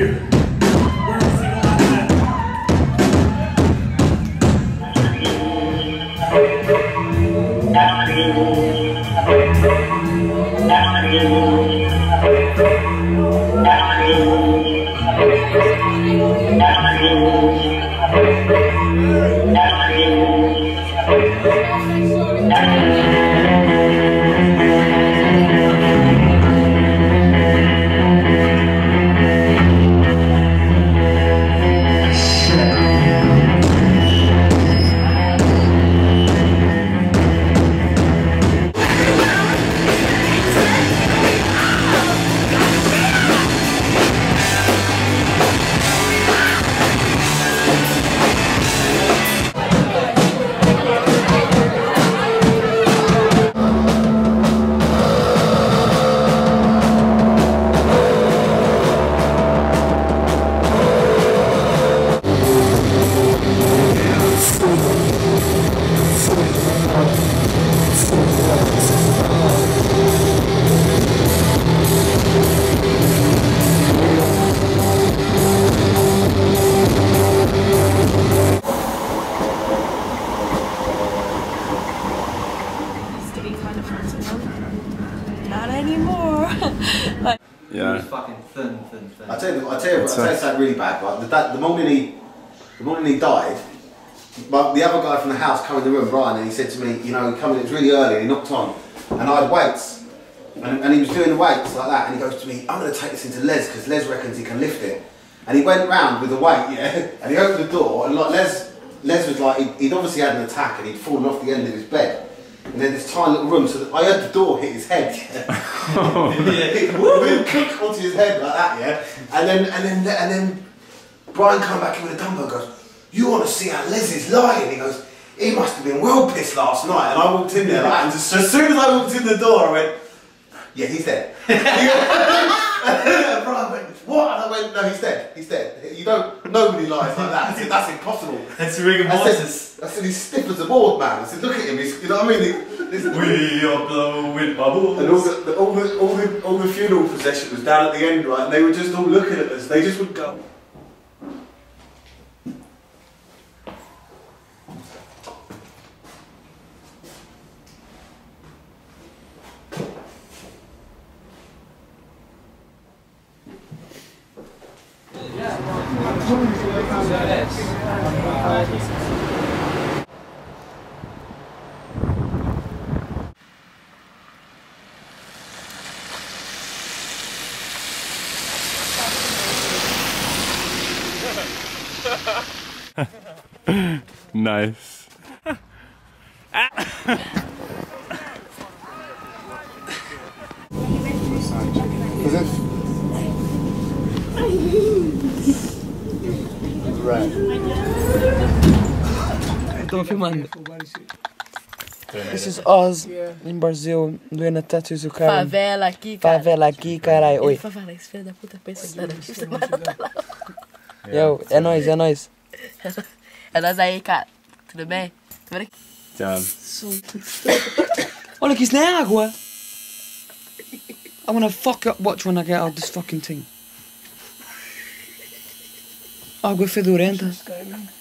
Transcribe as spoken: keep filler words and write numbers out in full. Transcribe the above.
here. I tell you, I tell you, I tell you something really bad. Right, the, that, the moment he, the moment he died, but the other guy from the house came in the room, Brian, and he said to me, you know, he came in, it was really early, and he knocked on, and I had weights, and, and he was doing the weights like that, and he goes to me, I'm going to take this into Les because Les reckons he can lift it, and he went round with the weight, yeah, and he opened the door, and like Les, Les was like, he'd, he'd obviously had an attack, and he'd fallen off the end of his bed. And then this tiny little room, so that I heard the door hit his head. Yeah, oh. Yeah, it cooked onto his head like that, yeah. And then, and then, and then, Brian came back in with a dumbbell and goes, "You want to see how Les is lying?" He goes, "He must have been well pissed last night." And I walked in there, like, and just as soon as I walked in the door, I went, "Yeah, he's dead." And Brian went, "What?" And I went, "No, he's dead. He's dead. You don't. Nobody lies like that." I said, "That's impossible. That's rigor mortis." I said, he's stiff as a board, man. I said, look at him, he's, you know what I mean? He's, he's, we are blowing with bubbles. And all the, the, all, the, all, the, all the funeral procession was down at the end, right? And they were just all looking at us. They just would go. Nice. Estou filmando. This is us in Brazil doing a tattoo to cara. Favela aqui, cara. Favela aqui, caralho. Oi. Favela, esse filho da puta pensa que tá daqui. Yo, é nóis, é nóis. É nós aí, cara. Tudo bem? Tchau. Olha que isso não é água. I wanna fuck up, watch when I get out this fucking thing. Água fedorenta.